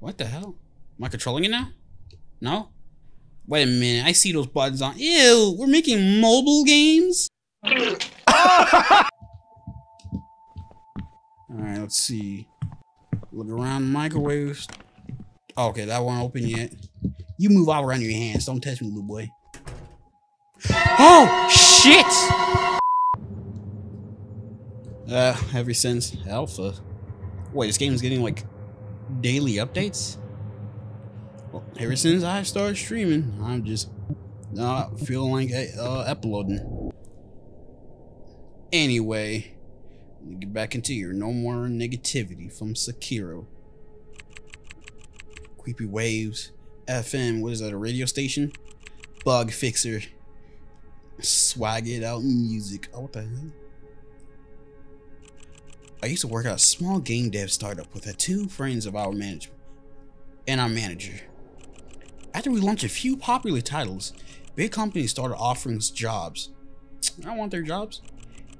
What the hell? Am I controlling it now? No? Wait a minute, I see those buttons on. Ew, we're making mobile games? Alright, let's see. Look around microwaves. Oh, okay, that won't open yet. You move all around your hands. Don't touch me, little boy. Oh, shit! Ever since Alpha. Wait, this game's getting like daily updates? Well, ever since I started streaming, I'm just not feeling like uploading. Anyway, get back into your no more negativity from Sekiro. Creepy waves. FM, what is that, a radio station? Bug fixer. Swag it out music. Oh, what the hell? I used to work at a small game dev startup with the two friends of our management and our manager. After we launched a few popular titles, big companies started offering us jobs. I want their jobs.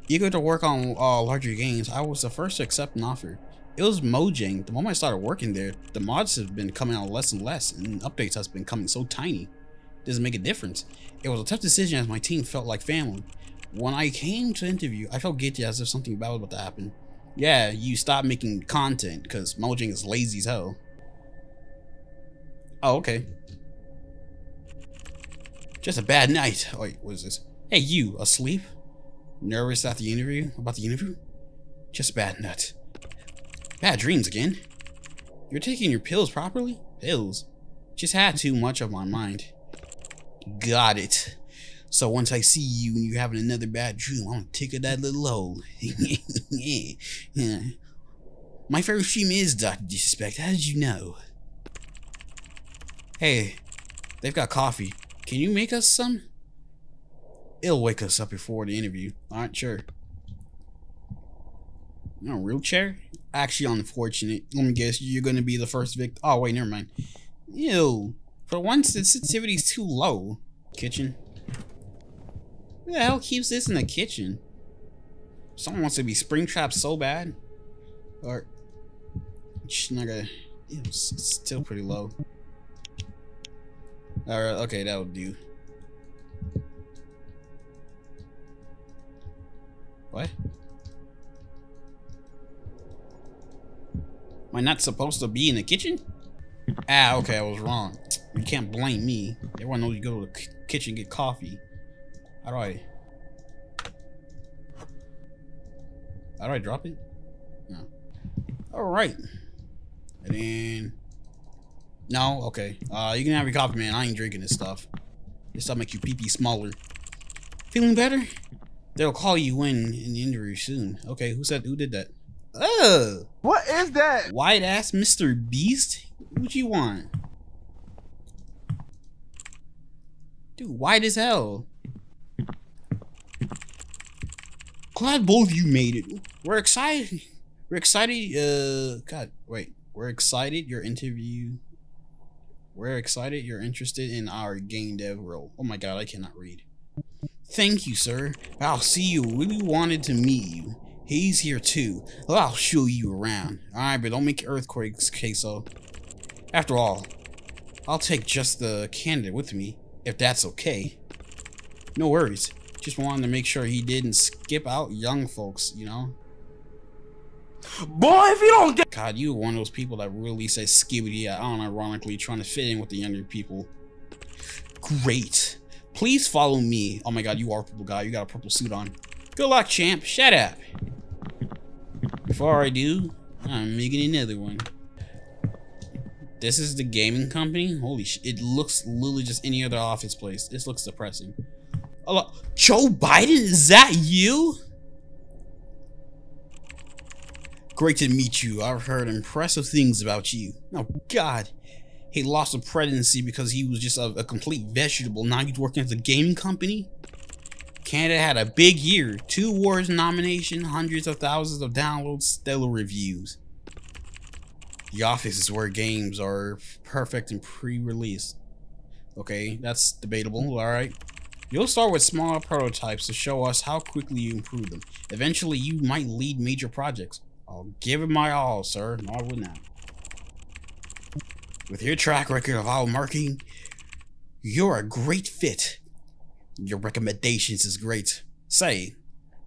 Eager to work on larger games, I was the first to accept an offer. It was Mojang. The moment I started working there, the mods have been coming out less and less, and updates has been coming so tiny. Doesn't make a difference. It was a tough decision as my team felt like family. When I came to interview, I felt guilty as if something bad was about to happen. Yeah, you stop making content because Mojang is lazy as hell. Oh, okay. Just a bad night. Oh, wait, what is this? Hey, you asleep? Nervous at the interview? About the interview? Just bad nut. Bad dreams again. You're taking your pills properly? Pills? Just had too much of my mind. Got it. So once I see you and you're having another bad dream, I'm gonna tickle that little hole. Yeah. My favorite stream is Dr. Disrespect. How did you know? Hey, they've got coffee. Can you make us some? It'll wake us up before the interview. Alright, sure. In a real chair? Actually unfortunate. Let me guess, you're gonna be the first victim. Oh wait, never mind. Ew. For once the sensitivity's too low. Kitchen. Who the hell keeps this in the kitchen? Someone wants to be spring trapped so bad. Or it's not gonna, it's still pretty low. Alright, okay, that'll do. What? Am I not supposed to be in the kitchen? Ah, okay, I was wrong. You can't blame me. Everyone knows you go to the kitchen and get coffee. How do I? How do I drop it? No. Alright. And then. No? Okay. You can have your coffee, man. I ain't drinking this stuff. This stuff makes you pee pee smaller. Feeling better? They'll call you in the interview soon. Okay, who did that? Ugh! What is that? White ass Mr. Beast? What you want? Dude, white as hell. Glad both of you made it. We're excited. We're excited your interview. We're excited you're interested in our game dev role. Oh my god, I cannot read. Thank you, sir. I'll see you. We wanted to meet you. He's here too. Well, I'll show you around. Alright, but don't make earthquakes, queso. After all, I'll take just the candidate with me, if that's okay. No worries. Just wanted to make sure he didn't skip out young folks, you know? Boy, if you don't get- God, you one of those people that really say skibbity at unironically trying to fit in with the younger people. Great. Please follow me. Oh my god, you are a purple guy. You got a purple suit on. Good luck, champ. Shut up. Before I do, I'm making another one. This is the gaming company? Holy shit. It looks literally just any other office place. This looks depressing. Hello? Joe Biden? Is that you? Great to meet you. I've heard impressive things about you. Oh, God. He lost a presidency because he was just a complete vegetable. Now he's working at the gaming company? Canada had a big year. 2 awards nomination, hundreds of thousands of downloads, stellar reviews. The office is where games are perfect and pre-release. Okay, that's debatable, alright. You'll start with small prototypes to show us how quickly you improve them. Eventually, you might lead major projects. I'll give it my all, sir. No, I would not. With your track record of our marketing, you're a great fit. Your recommendations is great. Say,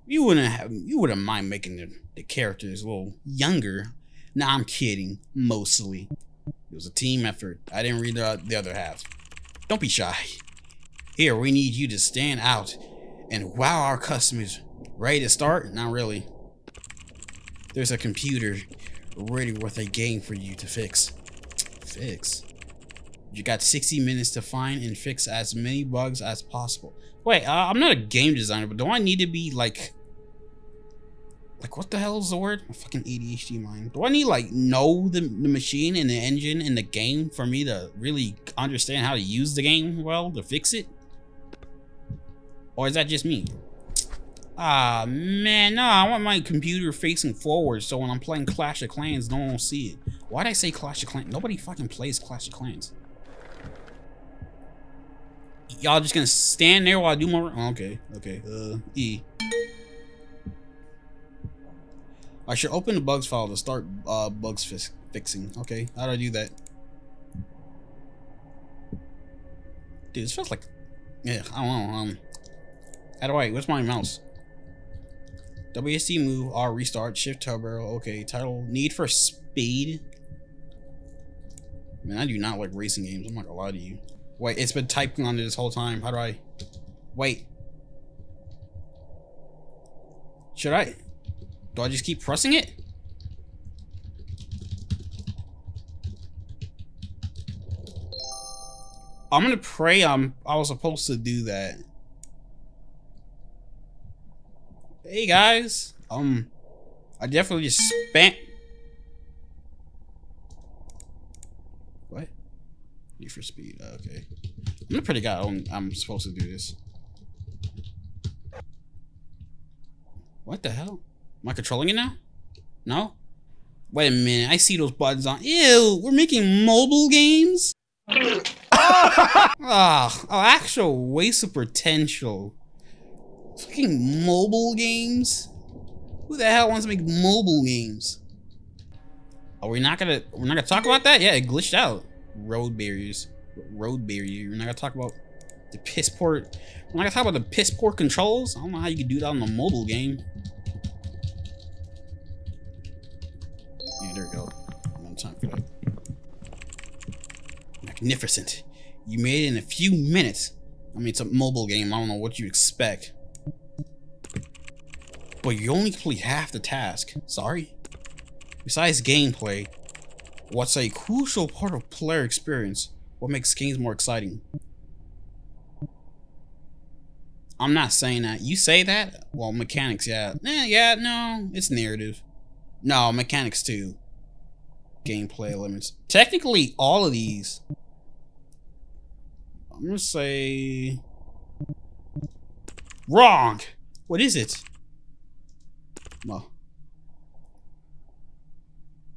you wouldn't mind making the characters a little younger. Nah, I'm kidding, mostly. It was a team effort. I didn't read the other half. Don't be shy. Here, we need you to stand out and wow our customers. Ready to start? Not really. There's a computer already worth a game for you to fix. Fix? You got 60 minutes to find and fix as many bugs as possible. Wait, I'm not a game designer, but do I need to be like what the hell is the word? My fucking ADHD mind. Do I need know the machine and the engine and the game for me to really understand how to use the game well to fix it? Or is that just me? Ah, man, no, I want my computer facing forward so when I'm playing Clash of Clans, no one will see it. Why'd I say Clash of Clans? Nobody fucking plays Clash of Clans. Y'all just gonna stand there while I do more? Oh, okay, okay, E. I should open the bugs file to start bugs fixing. Okay, how do I do that? Dude, this feels like, yeah, I don't know, how do I, where's my mouse? WSD move, R restart, shift tab barrel. Okay, title Need for Speed. Man, I do not like racing games. I'm not gonna lie to you. Wait, it's been typing on it this whole time. How do I? Wait. Should I? Do I just keep pressing it? I'm gonna pray I was supposed to do that. Hey guys, I definitely just spam. What? Need for Speed. Okay, I'm a pretty guy. I'm supposed to do this. What the hell? Am I controlling it now? No. Wait a minute. I see those buttons on. Ew. We're making mobile games. Ah, oh, actual waste of potential. Fucking mobile games? Who the hell wants to make mobile games? Are we not gonna talk about that? Yeah, it glitched out. Road barriers. Road barrier. We're not gonna talk about the piss poor. We're not gonna talk about the piss poor controls. I don't know how you can do that on a mobile game. Yeah, there we go. No time for that. Magnificent. You made it in a few minutes. I mean, it's a mobile game. I don't know what you expect. But you only complete half the task. Sorry. Besides gameplay, what's a crucial part of player experience? What makes games more exciting? I'm not saying that. You say that? Well, mechanics, yeah. Yeah, no. It's narrative. No, mechanics too. Gameplay limits. Technically, all of these. I'm gonna say... Wrong! What is it? No.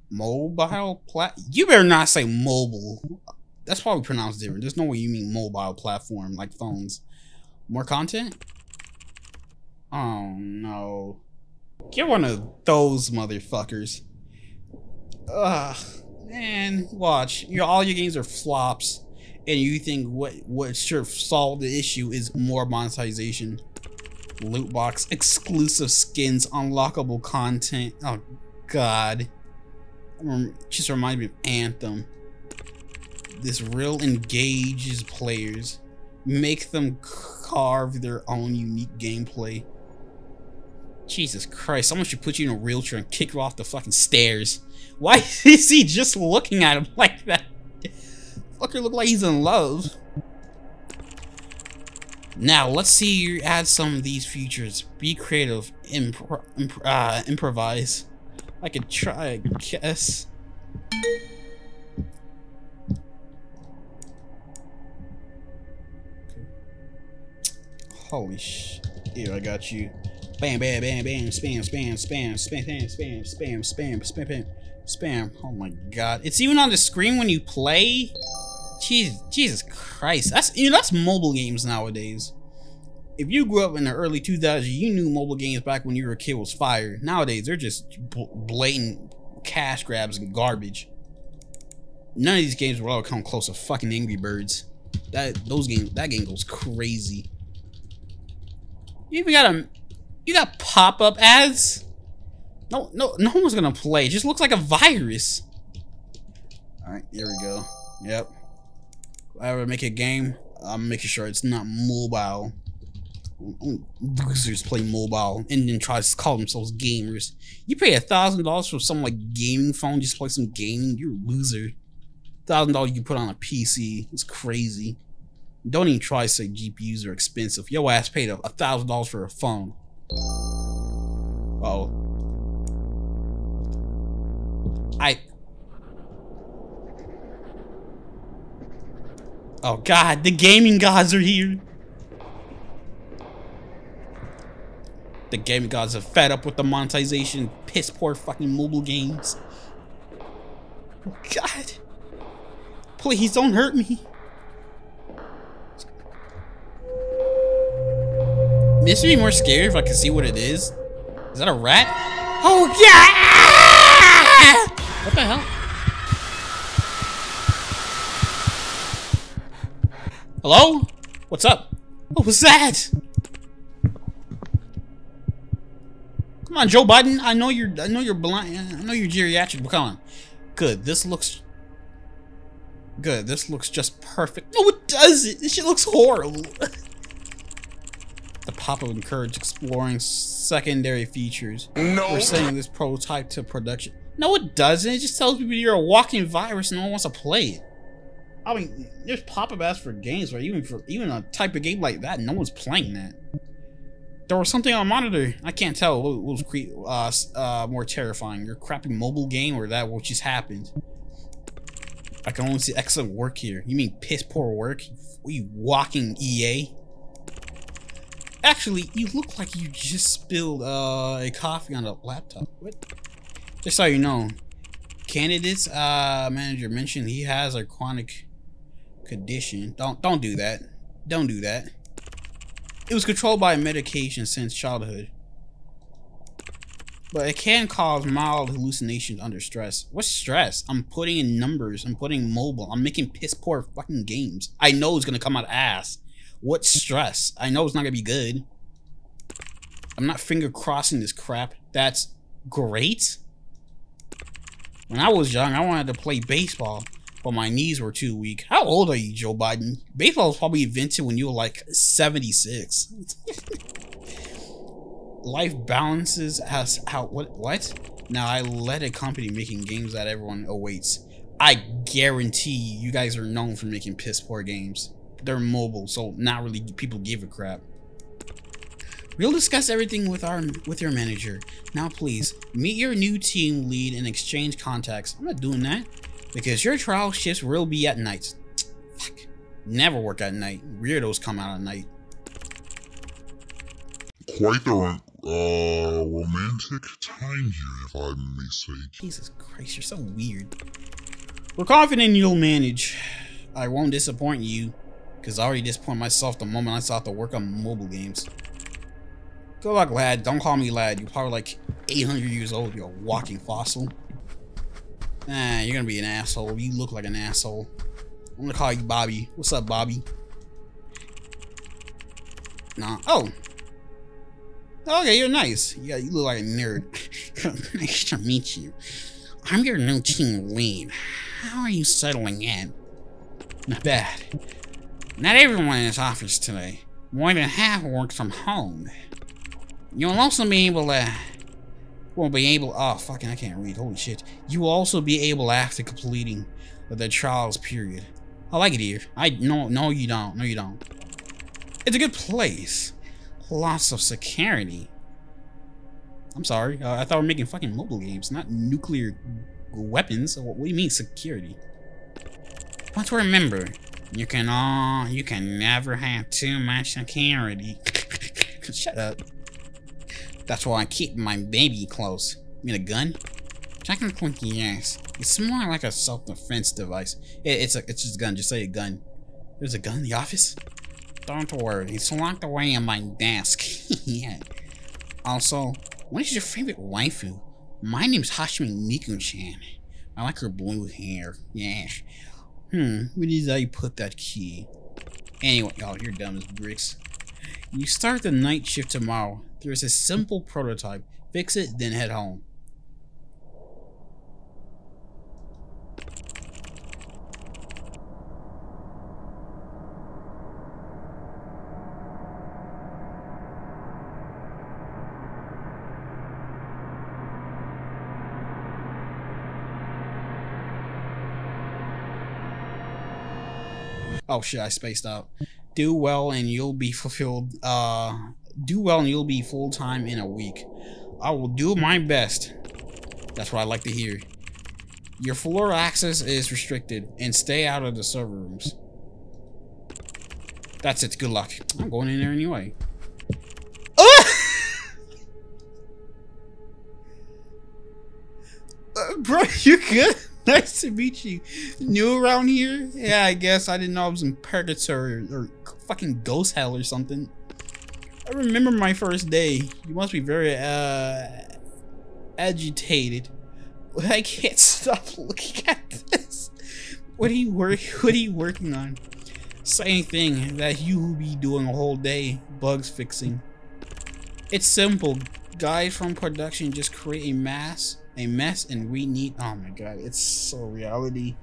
Mobile plat. You better not say mobile. That's probably pronounced different. There's no way you mean mobile platform like phones. More content? Oh no. Get one of those motherfuckers. Ugh, man, watch. All your games are flops, and you think what should solve the issue is more monetization. Loot box, exclusive skins, unlockable content. Oh god, just reminded me of Anthem. This real engages players, make them carve their own unique gameplay. Jesus Christ, someone should put you in a wheelchair and kick you off the fucking stairs. Why is he just looking at him like that? Fucker look like he's in love. Now, let's see you add some of these features. Be creative. Improvise. I could try, I guess. Holy sh... Here, I got you. Bam, bam, bam, bam. Spam, spam, spam, spam, spam, spam, spam, spam, spam, spam, spam. Oh my god. It's even on the screen when you play? Jesus Christ, that's mobile games nowadays. If you grew up in the early 2000s, you knew mobile games back when you were a kid was fire. Nowadays, they're just blatant cash grabs and garbage. None of these games will ever come close to fucking Angry Birds. That game goes crazy. You even got you got pop-up ads. No one's gonna play. It just looks like a virus. All right, there we go. Yep. If I ever make a game, I'm making sure it's not mobile. Losers play mobile and then try to call themselves gamers. You pay $1,000 for some like gaming phone just to play some gaming. You're a loser. $1,000 you can put on a PC. It's crazy. Don't even try to say GPUs are expensive. Your ass paid $1,000 for a phone. Oh God, the gaming gods are here. The gaming gods are fed up with the monetization, piss poor fucking mobile games. Oh God. Please don't hurt me. This would be more scary if I could see what it is. Is that a rat? Oh yeah! What the hell? Hello? What's up? What was that? Come on, Joe Biden. I know you're blind. I know you're geriatric, but come on. Good. This looks. Good, this looks just perfect. No, it doesn't! This shit looks horrible! The pop-up encouraged exploring secondary features. No! We're sending this prototype to production. No, it doesn't! It just tells people you're a walking virus and no one wants to play it. I mean, there's pop-up ads for games, right? Even a type of game like that, no one's playing that. There was something on monitor. I can't tell what was more terrifying. Your crappy mobile game or that what just happened. I can only see excellent work here. You mean piss poor work? You walking EA? Actually, you look like you just spilled a coffee on a laptop. What? Just so you know, candidates manager mentioned he has a chronic condition. Don't do that. Don't do that. It was controlled by medication since childhood, but it can cause mild hallucinations under stress. What's stress? I'm putting in numbers. I'm putting mobile. I'm making piss poor fucking games. I know it's gonna come out ass. What's stress? I know it's not gonna be good. I'm not finger crossing this crap. That's great. When I was young, I wanted to play baseball, but my knees were too weak. How old are you, Joe Biden? Baseball was probably invented when you were like 76. Life balances as how what? Now I led a company making games that everyone awaits. I guarantee you guys are known for making piss poor games. They're mobile, so not really people give a crap. We'll discuss everything with your manager. Now please meet your new team lead and exchange contacts. I'm not doing that because your trial shifts will be at night. Fuck. Never work at night. Weirdos come out at night. Quite the romantic time here, if I may say. Jesus Christ, you're so weird. We're confident you'll manage. I won't disappoint you, because I already disappointed myself the moment I started to work on mobile games. Good luck, lad. Don't call me lad. You're probably like 800 years old. You're a walking fossil. Nah, you're gonna be an asshole. You look like an asshole. I'm gonna call you Bobby. What's up, Bobby? Nah. Oh. Okay, you're nice. Yeah, you look like a nerd. Nice to meet you. I'm your new team lead. How are you settling in? Not bad. Not everyone in this office today. More than half work from home. You'll also be able to... Oh, fucking, I can't read. Holy shit. You will also be able after completing the trials period. I like it here. No, you don't. No, you don't. It's a good place. Lots of security. I'm sorry. I thought we were making fucking mobile games, not nuclear weapons. What do you mean security? But remember, you can never have too much security. Shut up. That's why I keep my baby close. You mean a gun? Technically, yes. It's more like a self-defense device. It's just a gun. Just say a gun. There's a gun in the office? Don't worry, it's locked away in my desk. Yeah. Also, what is your favorite waifu? My name's Hatsune Miku-chan. I like her blue hair. Yeah. What is how you put that key? Anyway, y'all, you're dumb as bricks. You start the night shift tomorrow. There is a simple prototype. Fix it, then head home. Oh shit, I spaced out. Do well and you'll be fulfilled. Do well and you'll be full-time in a week. I will do my best. That's what I like to hear. Your floor access is restricted and stay out of the server rooms. That's it. Good luck. I'm going in there anyway. Bro, you good? Nice to meet you. New around here? Yeah, I guess. I didn't know I was in Purgatory or fucking Ghost Hell or something. I remember my first day. You must be very, agitated. I can't stop looking at this. What are you working on? Same thing that you will be doing a whole day. Bugs fixing. It's simple. Guys from production just create a mess and we need, oh my god, it's so reality.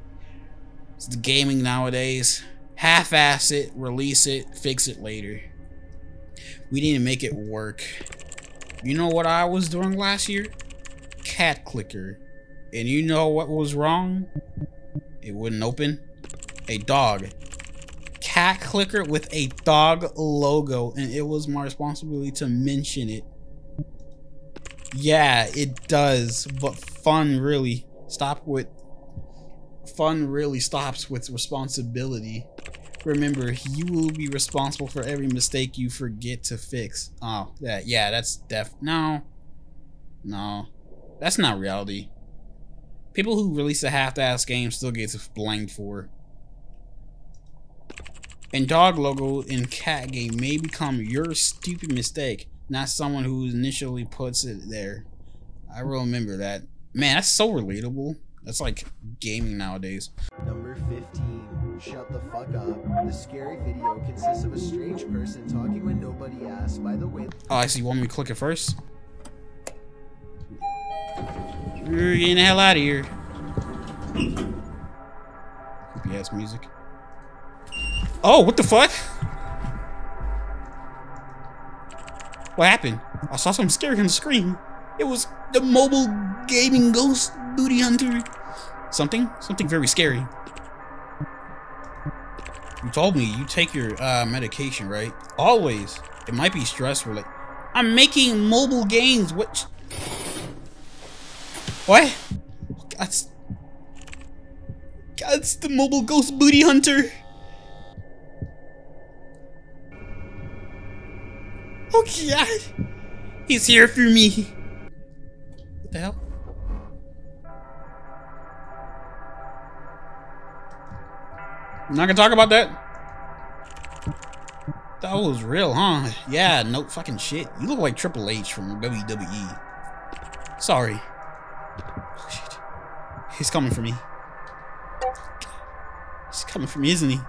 It's the gaming nowadays. Half-ass it, release it, fix it later. We need to make it work. You know what I was doing last year? Cat clicker. And you know what was wrong? It wouldn't open. A dog. Cat clicker with a dog logo, and it was my responsibility to mention it. Yeah, it does, but fun really stops with responsibility. Remember, you will be responsible for every mistake you forget to fix. Oh, that, yeah, that's no, that's not reality. People who release a half-ass game still gets blamed for. And dog logo in cat game may become your stupid mistake. Not someone who initially puts it there. I remember that. Man, that's so relatable. That's like gaming nowadays. Number 15. Shut the fuck up. The scary video consists of a strange person talking when nobody asks. By the way. Oh, I see. You want me to click it first? You're getting the hell out of here. Creepy ass music. Oh, what the fuck? What happened? I saw something scary on the screen. It was the mobile gaming ghost booty hunter. Something very scary. You told me you take your medication, right? Always. It might be stress related. I'm making mobile games. What? That's the mobile ghost booty hunter. Oh god! He's here for me! What the hell? I'm not gonna talk about that! That was real, huh? Yeah, no fucking shit. You look like Triple H from WWE. Sorry. Oh, shit. He's coming for me. He's coming for me, isn't he?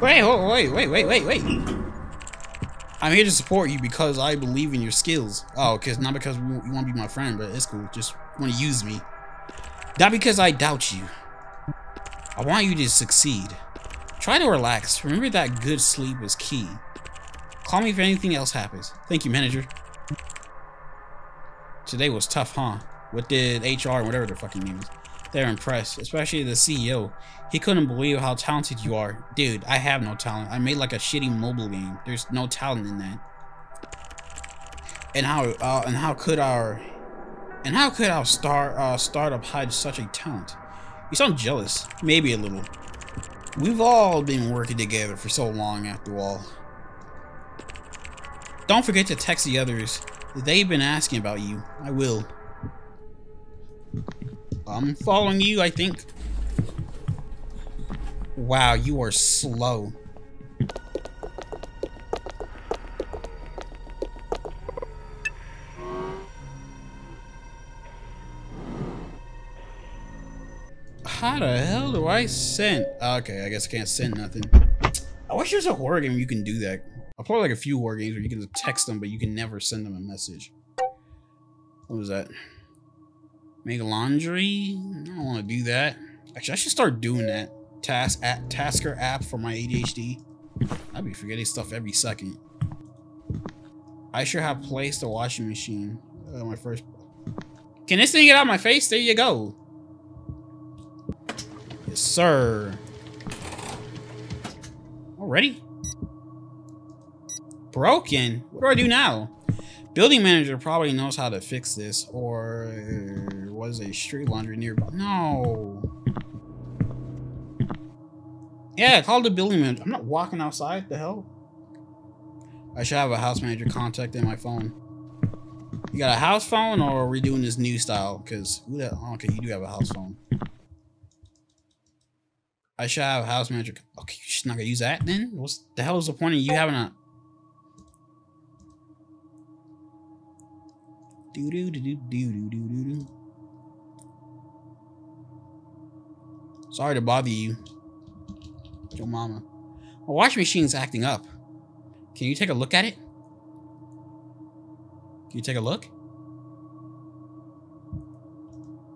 Wait. I'm here to support you because I believe in your skills. Oh, cause not because you want to be my friend, but it's cool. Just want to use me. Not because I doubt you. I want you to succeed. Try to relax. Remember that good sleep is key. Call me if anything else happens. Thank you, manager. Today was tough, huh? What did HR, whatever their fucking name is? They're impressed, especially the CEO. He couldn't believe how talented you are. Dude, I have no talent. I made like a shitty mobile game. There's no talent in that. And how could our startup hide such a talent? You sound jealous, maybe a little. We've all been working together for so long after all. Don't forget to text the others. They've been asking about you. I will. I'm following you, I think. Wow, you are slow. How the hell do I send? Okay, I guess I can't send nothing. I wish there's a horror game you can do that. I'll play like a few horror games where you can text them, but you can never send them a message. What was that? Make laundry? I don't want to do that. Actually, I should start doing that. Tasker app for my ADHD. I'd be forgetting stuff every second. I sure have placed the washing machine. My first. Can this thing get out of my face? There you go. Yes, sir. Already? Broken? What do I do now? Building manager probably knows how to fix this, or was a street laundry nearby? No. Yeah, call the building manager. I'm not walking outside. The hell? I should have a house manager contact in my phone. You got a house phone, or are we doing this new style? Because, okay, you do have a house phone. I should have a house manager. Okay, you're just not gonna use that then? What the hell is the point of you having a. Sorry to bother you. Your mama. My washing machine's acting up. Can you take a look at it? Can you take a look?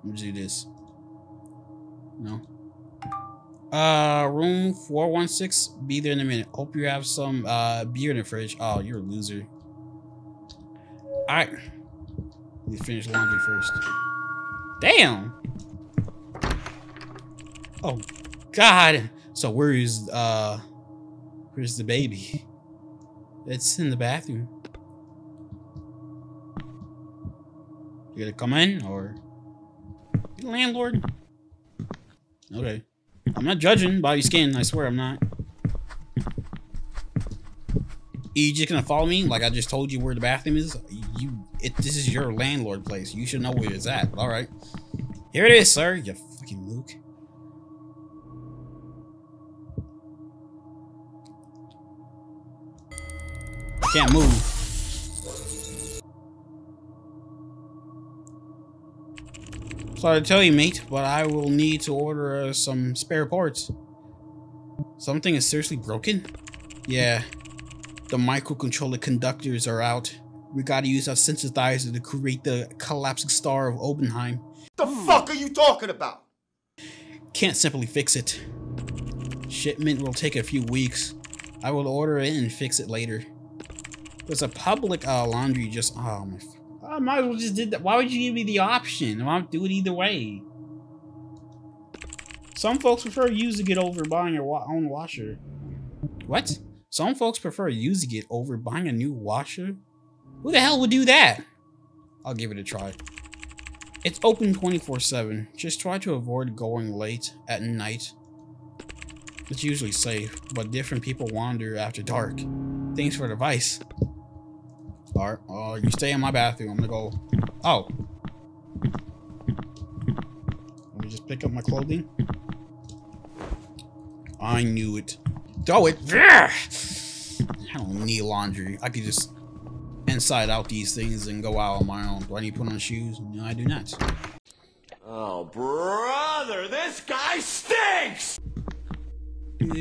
Let me do this. No. Room 416. Be there in a minute. Hope you have some beer in the fridge. Oh, you're a loser. Alright. Let me finish laundry first. Damn! Oh, God! So where's the baby? It's in the bathroom. You gonna come in, or you the landlord? Okay. I'm not judging by your skin, I swear I'm not. You just gonna follow me? Like I just told you where the bathroom is? This is your landlord place. You should know where it's at. Alright. Here it is, sir, you fucking mook. Can't move. Sorry to tell you, mate, but I will need to order some spare parts. Something is seriously broken? Yeah. The microcontroller conductors are out. We gotta use our synthesizer to create the collapsing star of Oppenheim. The fuck are you talking about? Can't simply fix it. Shipment will take a few weeks. I will order it and fix it later. It's a public laundry. Just oh my! I might as well just did that. Why would you give me the option? I'll do it either way. Some folks prefer using it over buying your own washer. What? Some folks prefer using it over buying a new washer. Who the hell would do that? I'll give it a try. It's open 24/7. Just try to avoid going late at night. It's usually safe, but different people wander after dark. Thanks for the advice. Alright, you stay in my bathroom. I'm gonna go. Oh. Let me just pick up my clothing. I knew it. Throw it. I don't need laundry. I could just inside out these things and go out on my own. Do I need to put on shoes? No, I do not. Oh, brother, this guy stinks! There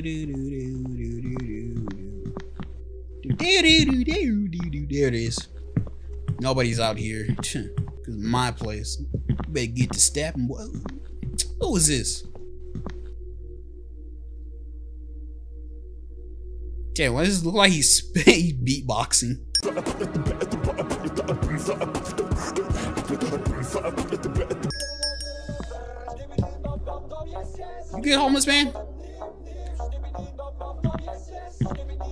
it is. Nobody's out here. Cause my place. You better get to stepping. What was this? Damn, why does it look like he's beatboxing? You good, homeless man?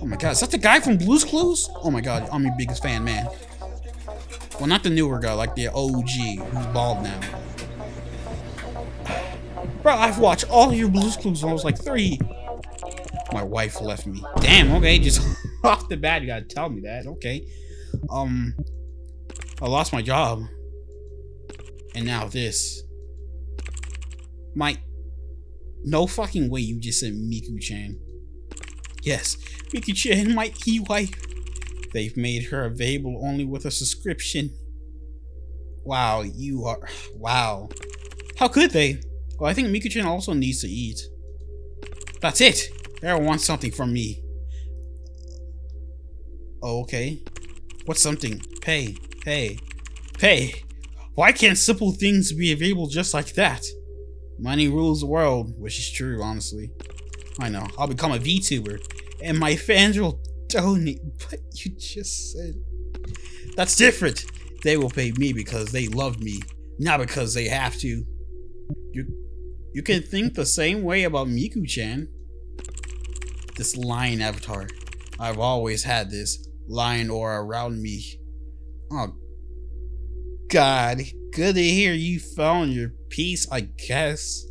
Oh my god, is that the guy from Blue's Clues? Oh my god, I'm your biggest fan, man. Well, not the newer guy, like the OG, who's bald now. Bro, I've watched all your Blue's Clues when I was like 3. My wife left me. Damn, okay, just off the bat, you gotta tell me that, okay. I lost my job. And now this. No fucking way you just said Miku-chan. Yes, Miku-chan, my e-wife. They've made her available only with a subscription. Wow, you are... Wow. How could they? Oh, I think Miku-chan also needs to eat. That's it! Everyone wants something from me. Oh, okay. What's something? Pay. Pay. Pay! Why can't simple things be available just like that? Money rules the world, which is true, honestly. I know. I'll become a VTuber, and my fans will donate. But you just said... That's different! They will pay me because they love me, not because they have to. You can think the same way about Miku-chan. This lion avatar. I've always had this lion aura around me. Oh, God. Good to hear you found your peace, I guess.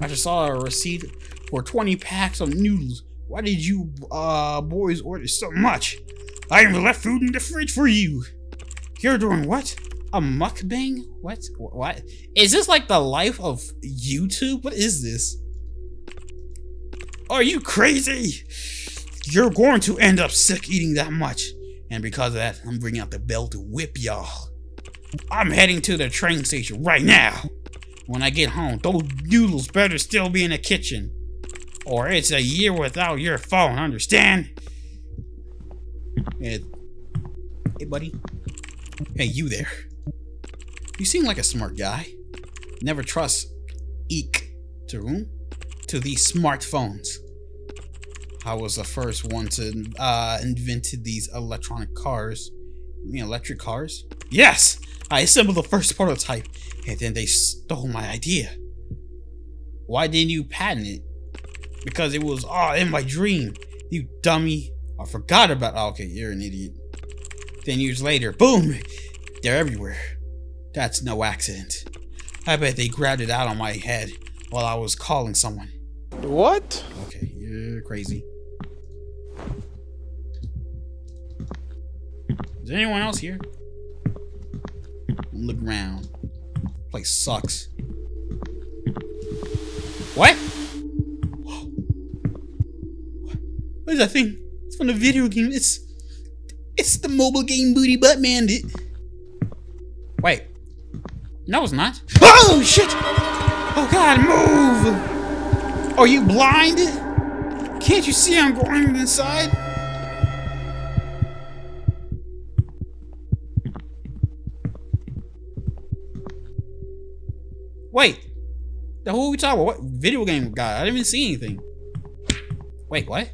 I just saw a receipt for 20 packs of noodles. Why did you boys order so much? I even left food in the fridge for you. You're doing what? A mukbang? What? What? Is this like the life of YouTube? What is this? Are you crazy? You're going to end up sick eating that much. And because of that, I'm bringing out the bell to whip y'all. I'm heading to the train station right now. When I get home, those noodles better still be in the kitchen. Or it's a year without your phone, understand? Hey, buddy. Hey, you there. You seem like a smart guy. Never trust Eek to whom? To these smartphones. I was the first one to invented these electronic cars. You mean electric cars? Yes! I assembled the first prototype, and then they stole my idea. Why didn't you patent it? Because it was all in my dream. You dummy. I forgot about okay, you're an idiot. 10 years later, boom! They're everywhere. That's no accident. I bet they grabbed it out on my head while I was calling someone. What? Okay, you're crazy. Is there anyone else here? Look around. This place sucks. What? What is that thing? It's from the video game. It's the mobile game Booty Butt Bandit. Wait. No, it's not. Oh, shit! Oh, God, move! Are you blind? Can't you see I'm going inside? Wait. Now, who are we talking about? What video game guy? I didn't even see anything. Wait, what?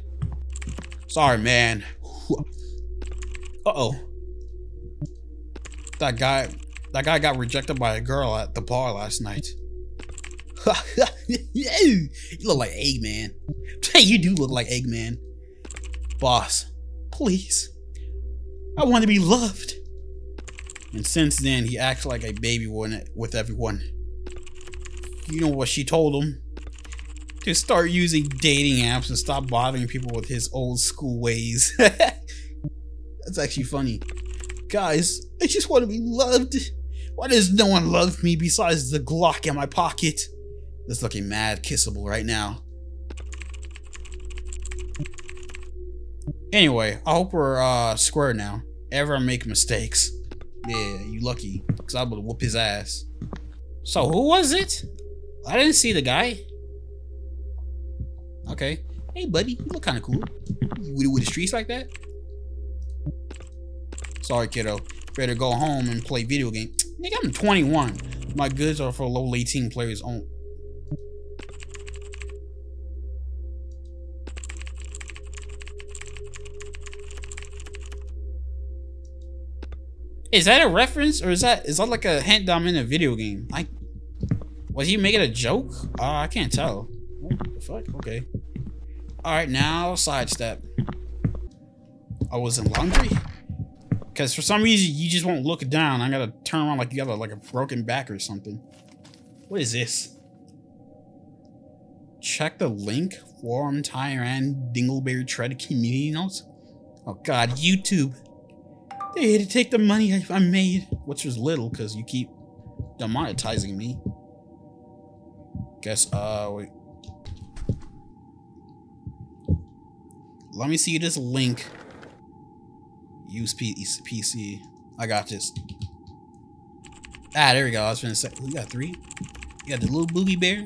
Sorry, man. Uh-oh. That guy got rejected by a girl at the bar last night. You look like Eggman. Hey, you do look like Eggman. Boss, please. I want to be loved. And since then, he acts like a baby with everyone. You know what she told him? To start using dating apps and stop bothering people with his old school ways. That's actually funny. Guys, I just want to be loved. Why does no one love me besides the Glock in my pocket? That's looking mad kissable right now. Anyway, I hope we're square now. Ever make mistakes. Yeah, you lucky. Because I'm going to whoop his ass. So who was it? I didn't see the guy. Okay. Hey, buddy. You look kind of cool. You with the streets like that? Sorry, kiddo. Better go home and play video game. Nigga, I'm 21. My goods are for low 18 players only. Is that a reference or is that like a hint that I'm in a video game? Was he making a joke? I can't tell. What the fuck? Okay. Alright, now sidestep. I wasn't laundry? Because for some reason you just won't look down. I gotta turn around like you got like a broken back or something. What is this? Check the link. Forum Tyran Dingleberry Tread community notes. Oh god, YouTube. They here to take the money I made. Which was little because you keep demonetizing me. Guess, wait. Let me see this link. Use PC. I got this. Ah, there we go. I was gonna say we got three. You got the little booby bear.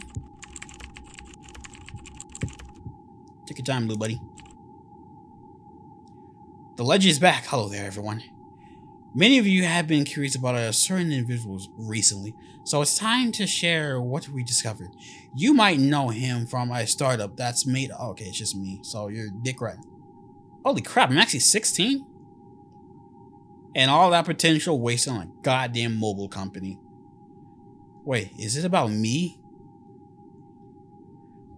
Take your time, little buddy. The legend is back. Hello there, everyone. Many of you have been curious about a certain individual recently, so it's time to share what we discovered. You might know him from a startup that's made... Oh, okay, it's just me, so you're dick right. Holy crap, I'm actually 16? And all that potential wasted on a goddamn mobile company. Wait, is it about me?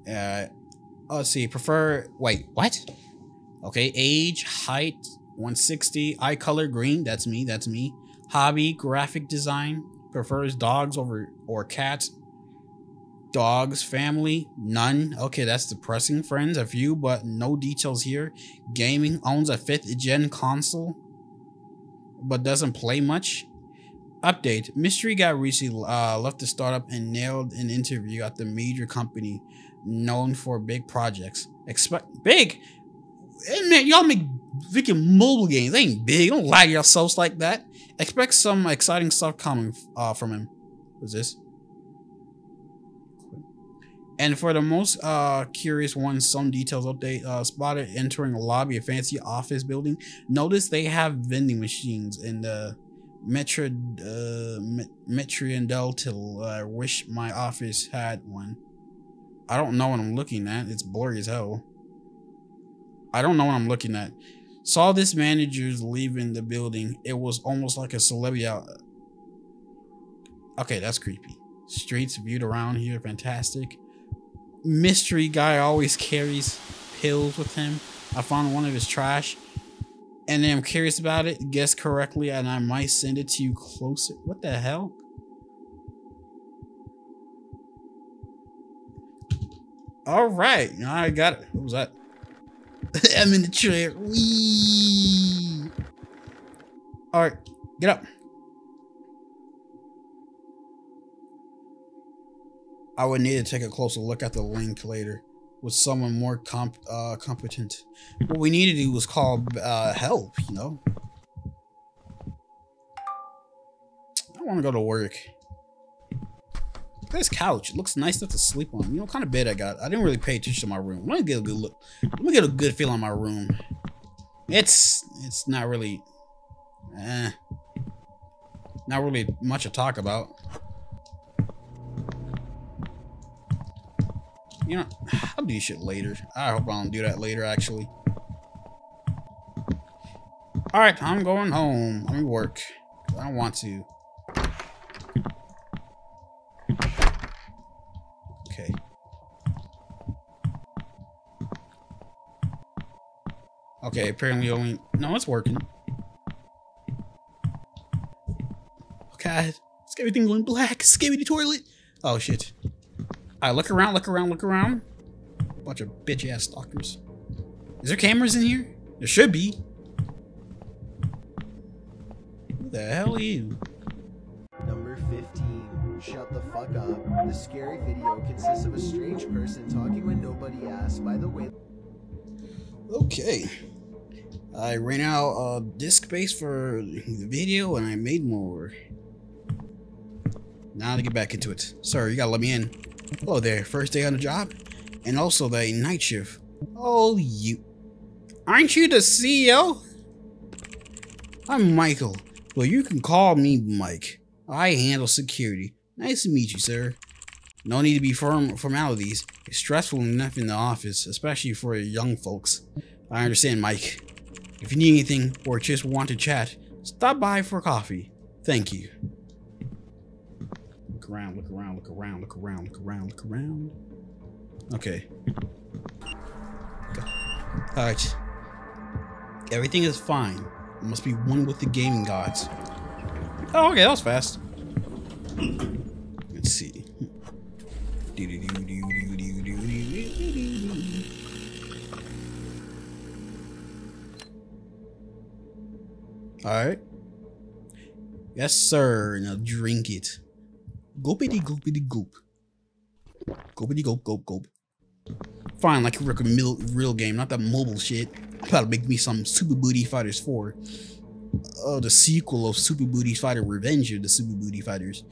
Let's see, prefer... Wait, what? Okay, age, height... 160, eye color green, that's me. Hobby, graphic design, prefers dogs or cats. Dogs, family, none. Okay, that's depressing. Friends, a few, but no details here. Gaming, owns a 5th gen console, but doesn't play much. Update, mystery guy recently left the startup and nailed an interview at the major company known for big projects. Expect big? Hey man, y'all make freaking mobile games. They ain't big. Don't lie to yourselves like that. Expect some exciting stuff coming from him. What's this? And for the most curious ones, some details update. Spotted entering a lobby, a fancy office building. Notice they have vending machines in the Metrian Delta. I wish my office had one. I don't know what I'm looking at. It's blurry as hell. I don't know what I'm looking at. Saw this manager's leaving the building. It was almost like a celebrity out. Okay, that's creepy. Streets viewed around here, fantastic. Mystery guy always carries pills with him. I found one of his trash, and I'm curious about it. Guess correctly, and I might send it to you closer. What the hell? All right, I got it. What was that? I'm in the chair. Wee. All right, get up. I would need to take a closer look at the link later with someone more competent. What we need to do was call help, you know. I want to go to work. Look at this couch. It looks nice enough to sleep on. You know what kind of bed I got? I didn't really pay attention to my room. Let me get a good look. Let me get a good feel on my room. It's not really... not really much to talk about. You know, I'll do shit later. I hope I don't do that later, actually. Alright, I'm going home. I'm at work. I don't want to. Okay. Okay, apparently only... No, it's working. Oh, God. It's everything going black. Skibidi toilet. Oh, shit. Alright, look around, look around, look around. Bunch of bitch-ass stalkers. Is there cameras in here? There should be. Who the hell are you? Number 15. Shut the fuck up. The scary video consists of a strange person talking when nobody asked, by the way. Okay. I ran out of disk space for the video and I made more. Now to get back into it. Sir, you gotta let me in. Hello there, first day on the job? And also the night shift. Oh, you... Aren't you the CEO? I'm Michael, but you can call me Mike. I handle security. Nice to meet you, sir. No need to be formalities. It's stressful enough in the office, especially for young folks. I understand, Mike. If you need anything or just want to chat, stop by for coffee. Thank you. Look around, look around, look around, look around, look around, look around. Okay. Alright. Everything is fine. There must be one with the gaming gods. Oh, okay, that was fast. Let's see. Alright. Yes, sir. Now drink it. Goopity goopity goop. Goopity goop goop goop. Fine, like a real game, not that mobile shit. I'm about to make me some Super Booty Fighters 4. the sequel of Super Booty Fighter Revenge of the Super Booty Fighters.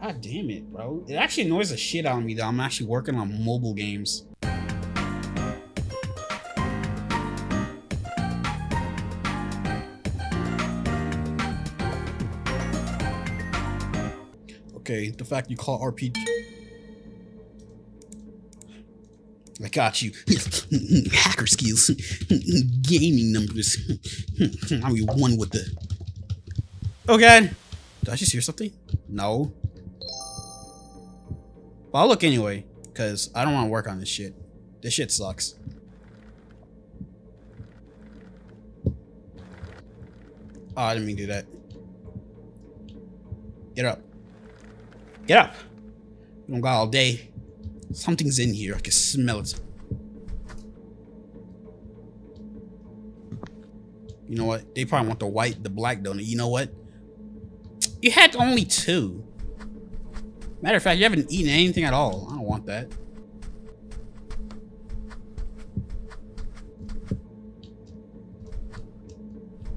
God damn it, bro. It actually annoys the shit out of me that I'm actually working on mobile games. Okay, the fact you call RPG. I got you. Hacker skills. Gaming numbers. Now we won with the... Oh god! Did I just hear something? No. But I'll look anyway, because I don't want to work on this shit. This shit sucks. Oh, I didn't mean to do that. Get up. Get up! We don't got all day. Something's in here. I can smell it. You know what? They probably want the white, the black donut. You know what? You had only two. Matter of fact, you haven't eaten anything at all. I don't want that.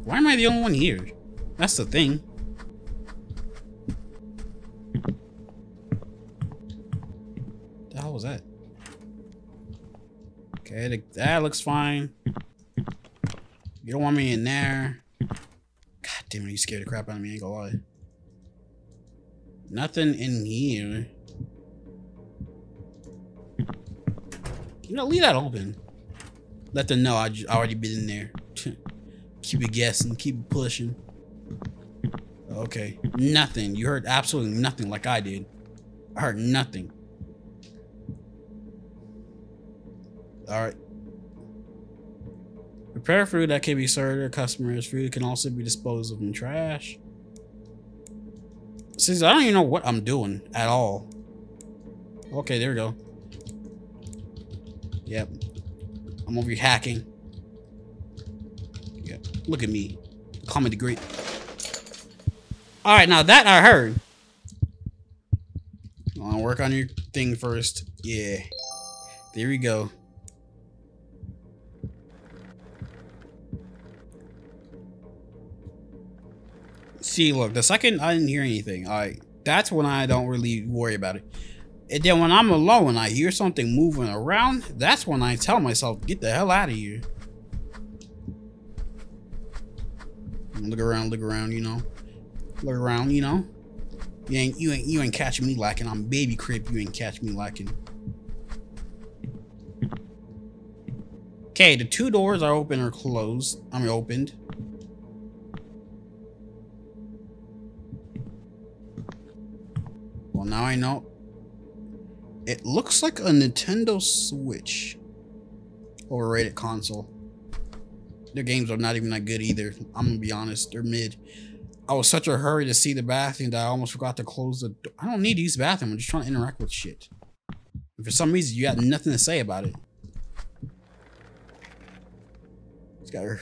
Why am I the only one here? That's the thing. Was that? Okay, that looks fine. You don't want me in there. God damn it, you scared the crap out of me, I ain't gonna lie. Nothing in here. You know, leave that open. Let them know I already been in there. Keep it guessing, keep it pushing. Okay, nothing. You heard absolutely nothing like I did. I heard nothing. All right. Prepare food that can be served to customers. Food can also be disposed of in trash. Since I don't even know what I'm doing at all. Okay, there we go. Yep. I'm over here hacking. Yep. Look at me. Call me the great. All right, now that I heard. I'll work on your thing first. Yeah. There we go. See, look, the second I didn't hear anything, that's when I don't really worry about it. And then when I'm alone and I hear something moving around, that's when I tell myself, get the hell out of here. Look around, you know. Look around, you know. You ain't catching me lacking. I'm baby crib, you ain't catch me lacking. Okay, the two doors are open or closed. I mean opened. Well, now I know. It looks like a Nintendo Switch. Overrated console. Their games are not even that good either. I'm gonna be honest. They're mid. I was such a hurry to see the bathroom that I almost forgot to close the door. I don't need to use the bathroom. I'm just trying to interact with shit. And for some reason, you got nothing to say about it. It's got her.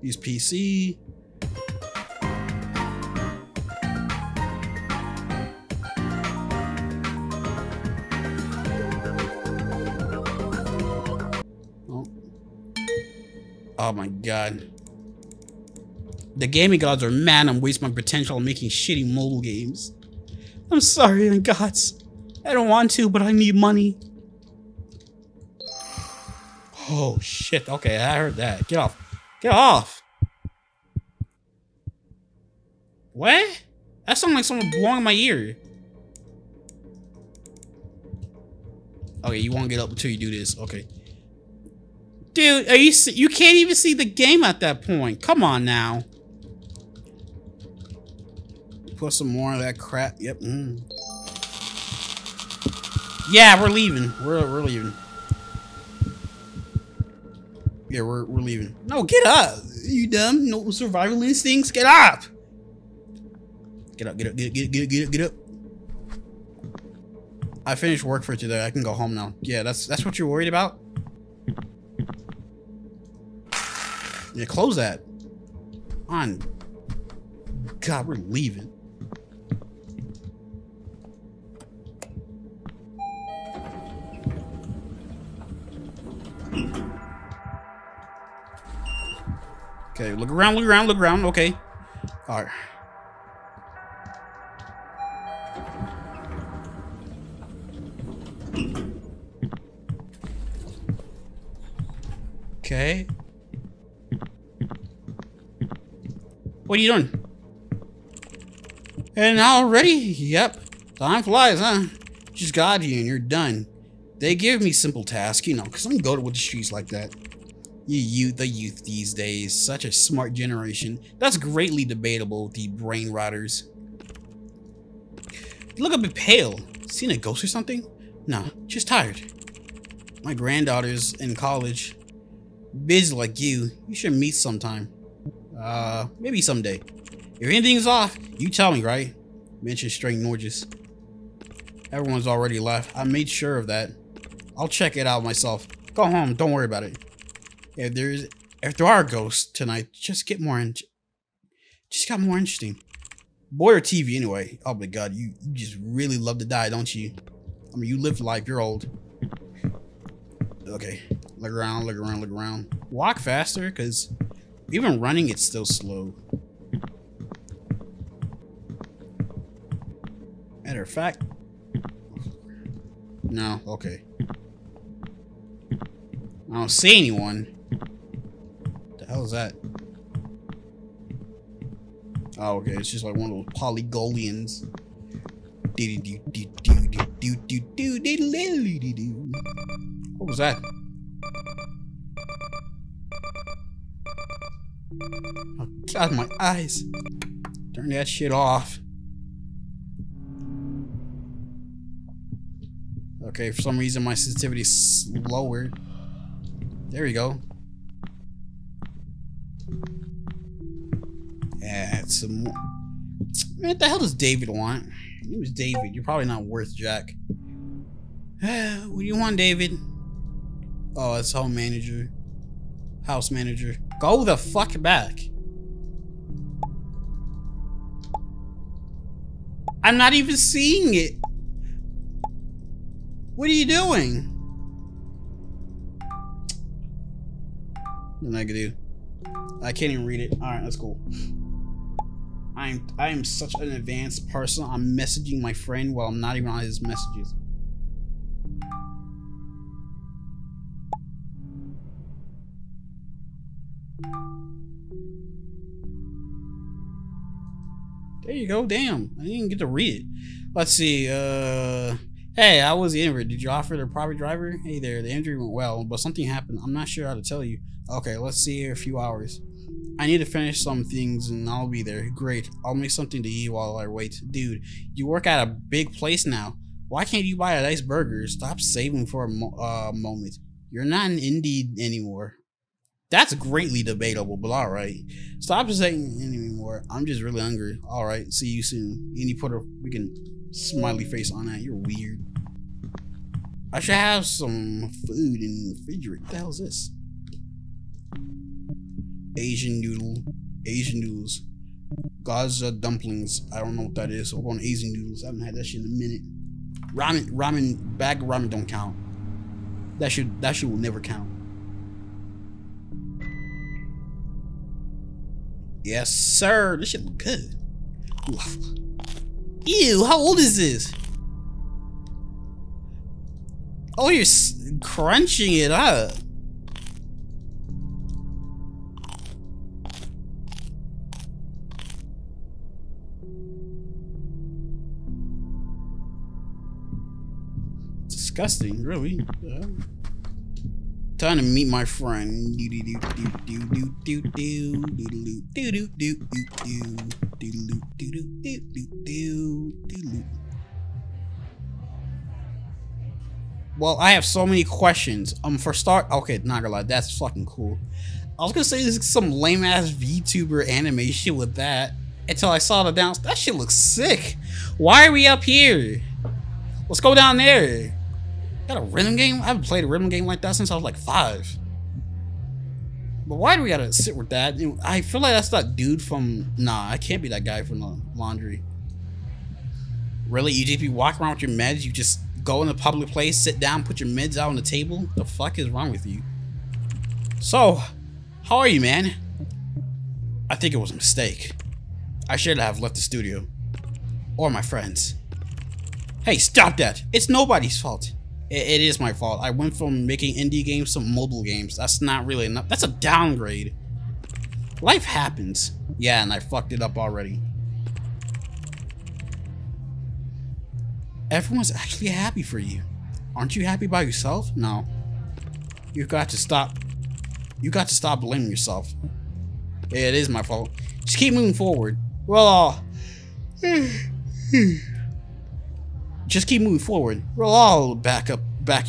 Use PC. Oh my god. The gaming gods are mad I'm wasting my potential on making shitty mobile games. I'm sorry, gods. I don't want to, but I need money. Oh shit, okay, I heard that. Get off. Get off! What? That sounded like someone blowing my ear. Okay, you won't get up until you do this. Okay. Dude, are you can't even see the game at that point. Come on now. Put some more of that crap. Yep. Yeah, we're leaving. We're leaving. Yeah, we're leaving. No, get up. You dumb. No survival instincts. Get up. Get up. Get up. Get up. Get up. I finished work for today. I can go home now. Yeah, that's what you're worried about. Yeah, close that. On God, we're leaving. Okay, look around, look around, look around. Okay. All right. Okay. What are you doing? And already? Yep. Time flies, huh? Just got you and you're done. They give me simple tasks, you know, because I'm goated with the streets like that. The youth these days. Such a smart generation. That's greatly debatable, the brain rotters. You look a bit pale. Seen a ghost or something? Nah, just tired. My granddaughter's in college. Busy like you. You should meet sometime. Maybe someday. If anything's off, you tell me, right? Mention strange noises. Everyone's already left. I made sure of that. I'll check it out myself. Go home. Don't worry about it. If there are ghosts tonight, just get more got more interesting. Boy or TV anyway. Oh my God, you just really love to die, don't you? I mean, you live life. You're old. Okay, look around, look around, look around. Walk faster, cause even running, it's still slow. Matter of fact, no. Okay. I don't see anyone. What the hell is that? Oh, okay. It's just like one of those polygolians. What was that? Oh God, my eyes. Turn that shit off. Okay, for some reason my sensitivity is lower. There we go. Yeah, some more. Man, what the hell does David want? It was David. You're probably not worth Jack. What do you want, David? Oh, it's home manager. House manager. Go the fuck back. I'm not even seeing it. What are you doing? Nothing I can do. I can't even read it. Alright, that's cool. I am such an advanced person. I'm messaging my friend while I'm not even on his messages. There you go. Damn, I didn't even get to read it. Let's see. Hey, I was the injured. Did you offer the private driver? Hey there, the injury went well, but something happened. I'm not sure how to tell you. Okay, let's see here in a few hours. I need to finish some things and I'll be there. Great. I'll make something to eat while I wait. Dude, you work at a big place now. Why can't you buy a nice burger? Stop saving for a moment. You're not an indie anymore. That's greatly debatable, but alright. Stop saying anymore. I'm just really hungry. Alright, see you soon. And you put a freaking smiley face on that. You're weird. I should have some food in the refrigerator. What the hell is this? Asian noodle. Asian noodles. Gaza dumplings. I don't know what that is. We're going Asian noodles. I haven't had that shit in a minute. Ramen. Bag of ramen don't count. That shit will never count. Yes, sir. This shit look good. Oof. Ew, how old is this? Oh, you're crunching it up. Disgusting, really. Yeah. Time to meet my friend. Well, I have so many questions. For start, okay, not gonna lie, that's fucking cool. I was gonna say this is some lame ass VTuber animation with that until I saw the down. That shit looks sick. Why are we up here? Let's go down there. Got a rhythm game? I haven't played a rhythm game like that since I was like 5. But why do we gotta sit with that? I feel like that's that dude from... Nah, I can't be that guy from the laundry. Really? You just be walking around with your meds? You just go in a public place, sit down, put your meds out on the table? The fuck is wrong with you? So, how are you, man? I think it was a mistake. I should have left the studio. Or my friends. Hey, stop that! It's nobody's fault! It is my fault. I went from making indie games to mobile games. That's not really enough. That's a downgrade. Life happens. Yeah, and I fucked it up already. Everyone's actually happy for you. Aren't you happy by yourself? No. You got to stop blaming yourself. It is my fault. Just keep moving forward. Well, just keep moving forward. We'll all back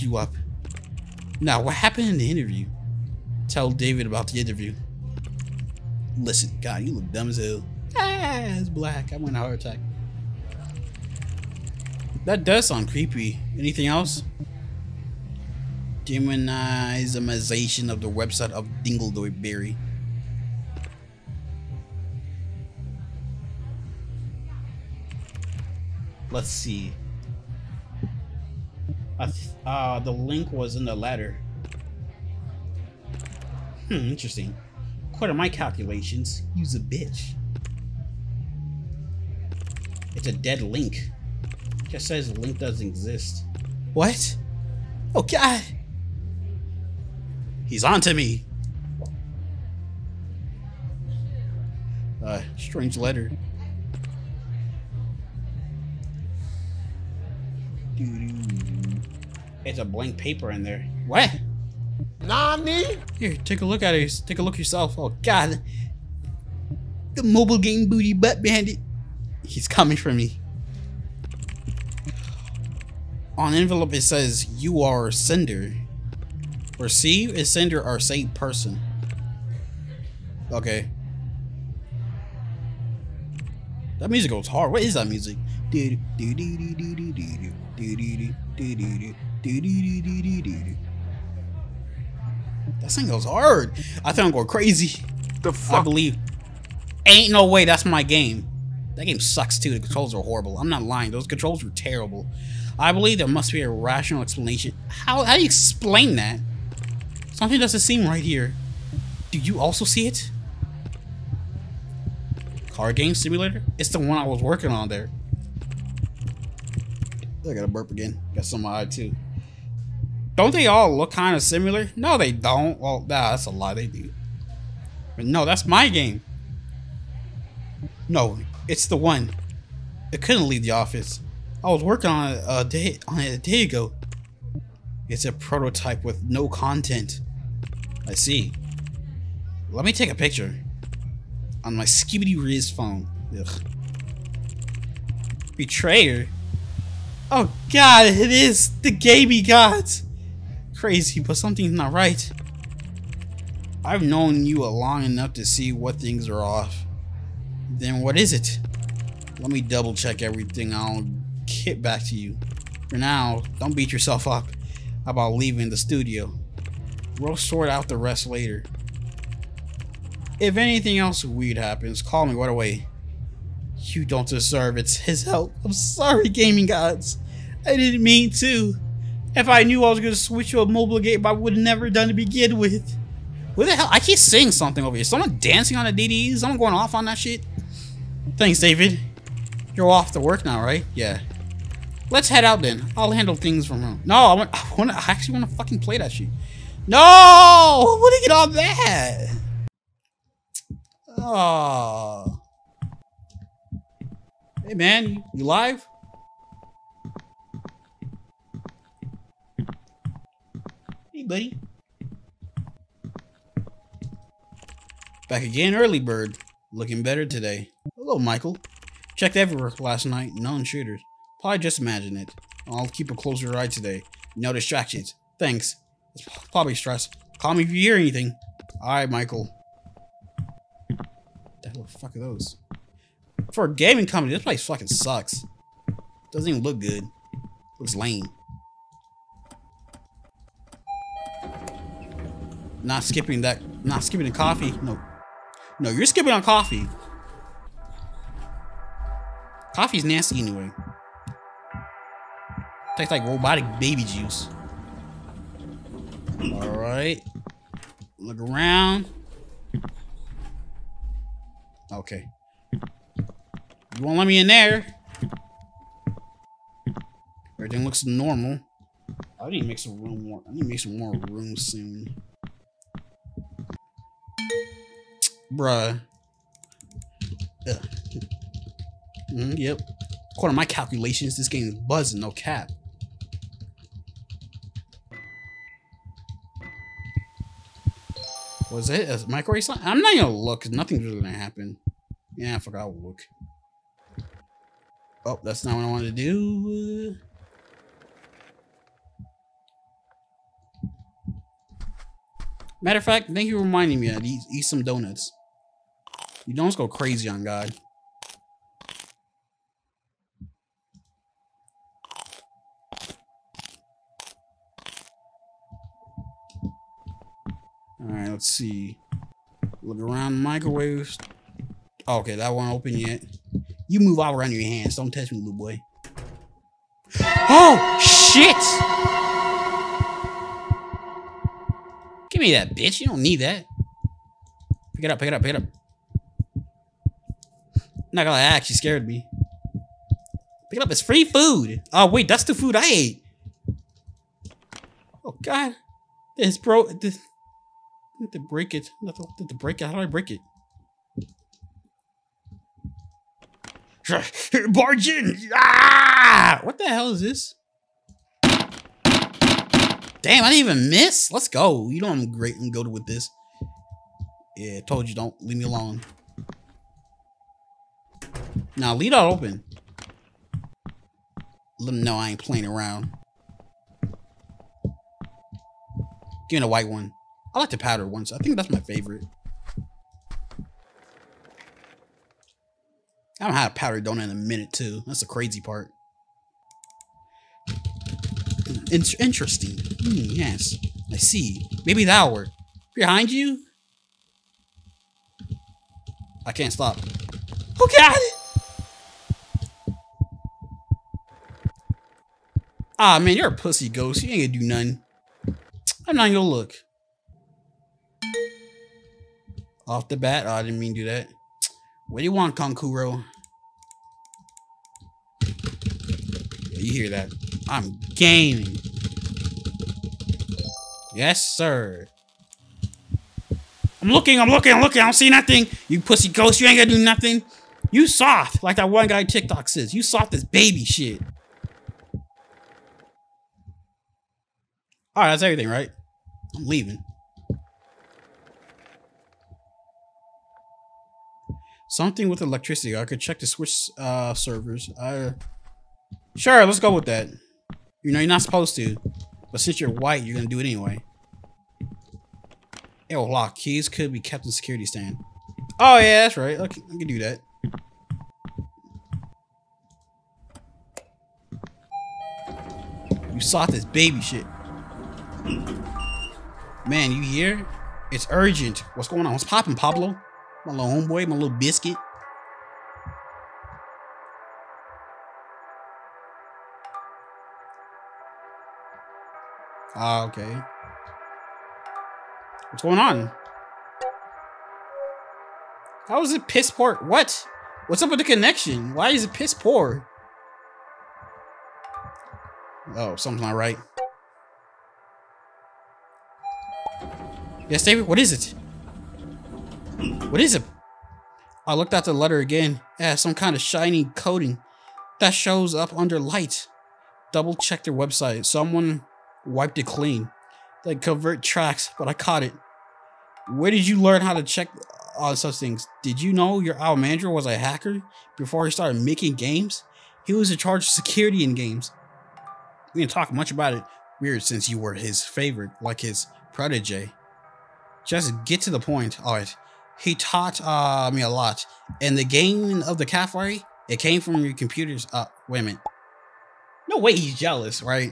you up. Now, what happened in the interview? Tell David about the interview. Listen, God, you look dumb as hell. Ah, it's black. I'm having a heart attack. That does sound creepy. Anything else? Demonization of the website of Dingleberry. Let's see. The link was in the letter. Interesting. According to my calculations, he's a bitch. It's a dead link. It just says the link doesn't exist. What? Oh God! He's onto me. Strange letter. It's a blank paper in there. What? Nani? Here, take a look at it. Take a look yourself. Oh God. The mobile game booty butt bandit. He's coming for me. On envelope it says you are a sender. Receive is sender or same person. Okay. That music goes hard. What is that music? That thing goes hard. I think I'm going crazy. The fuck? I believe. Ain't no way that's my game. That game sucks too. The controls are horrible. I'm not lying. Those controls were terrible. I believe there must be a rational explanation. How do you explain that? Something doesn't seem right here. Do you also see it? Car game simulator? It's the one I was working on there. I gotta burp again. Got some in my eye too. Don't they all look kind of similar? No, they don't. Well, nah, that's a lie. They do. But no, that's my game. No, it's the one. It couldn't leave the office. I was working on it a day ago. It's a prototype with no content. I see. Let me take a picture on my skibidi Riz phone. Ugh. Betrayer. Oh God, it is the gamey god. Crazy, but something's not right. I've known you long enough to see what things are off. Then what is it? Let me double check everything. I'll get back to you. For now, don't beat yourself up about leaving the studio. We'll sort out the rest later. If anything else weird happens, call me right away. You don't deserve it. His help. I'm sorry, gaming gods. I didn't mean to. If I knew I was going to switch to a mobile game, I would have never done to begin with. What the hell? I keep seeing something over here. Someone dancing on the DDE? Someone going off on that shit? Thanks, David. You're off to work now, right? Yeah. Let's head out then. I'll handle things from home. No, I actually want to fucking play that shit. No! What did I get on that? Oh. Hey man, you live? Hey buddy. Back again, early bird. Looking better today. Hello, Michael. Checked everywhere last night. Known shooters. Probably just imagine it. I'll keep a closer eye today. No distractions. Thanks. It's probably stress. Call me if you hear anything. Alright, Michael. What the fuck are those? For a gaming company, this place fucking sucks. Doesn't even look good. Looks lame. Not skipping the coffee. No. No, you're skipping on coffee. Coffee's nasty anyway. Tastes like robotic baby juice. Alright. Look around. Okay. You won't let me in there. Everything looks normal. I need to make some room more. I need to make some more room soon. Bruh. Ugh. Yep. According to my calculations, this game is buzzing, no cap. Was it a microwave slime? I'm not gonna look, because nothing's really gonna happen. Yeah, I forgot I'll look. Oh, that's not what I wanted to do. Matter of fact, thank you for reminding me. I need to eat some donuts. You don't go crazy on God. Alright, let's see. Look around the microwaves. Oh, okay, that won't open yet. You move all around your hands. Don't touch me, little boy. Oh, shit! Give me that, bitch. You don't need that. Pick it up, pick it up, pick it up. Not gonna lie, that actually scared me. Pick it up, it's free food. Oh, wait, that's the food I ate. Oh, God. This bro. This. I have to break it. I have to break it. How do I break it? Barge in! Ah! What the hell is this? Damn, I didn't even miss. Let's go. You know I'm great. I'm good with this. Yeah, I told you, don't leave me alone. Now, leave that open. Let them know I ain't playing around. Give me the white one. I like the powder ones. I think that's my favorite. I haven't had a powdered donut in a minute, too. That's the crazy part. Interesting. Yes. I see. Maybe that'll work. Behind you? I can't stop. Oh, God! Ah, man, you're a pussy, ghost. You ain't gonna do nothing. I'm not gonna look. Off the bat. Oh, I didn't mean to do that. What do you want, Konkuro? Yeah, you hear that? I'm gaming. Yes, sir. I'm looking, I'm looking, I'm looking. I don't see nothing. You pussy ghost, you ain't gonna do nothing. You soft, like that one guy TikTok says. You soft as baby shit. Alright, that's everything, right? I'm leaving. Something with electricity. I could check the Switch servers. Sure, let's go with that. You know, you're not supposed to. But since you're white, you're going to do it anyway. It'll lock. Keys could be kept in security stand. Oh, yeah, that's right. Okay, I can do that. You saw this baby shit. Man, you here? It's urgent. What's going on? What's popping, Pablo? My little homeboy, my little biscuit. Ah, okay. What's going on? How is it piss poor? What? What's up with the connection? Why is it piss poor? Oh, something's not right. Yes, David, what is it? What is it? I looked at the letter again. It has some kind of shiny coating that shows up under light. Double check their website. Someone wiped it clean. They convert tracks, but I caught it. Where did you learn how to check all such things? Did you know your owl manager was a hacker before he started making games? He was in charge of security in games. We didn't talk much about it. Weird, since you were his favorite, like his protege. Just get to the point. All right. He taught me a lot. And the game of the cavalry, it came from your computers. Wait a minute. No way he's jealous, right?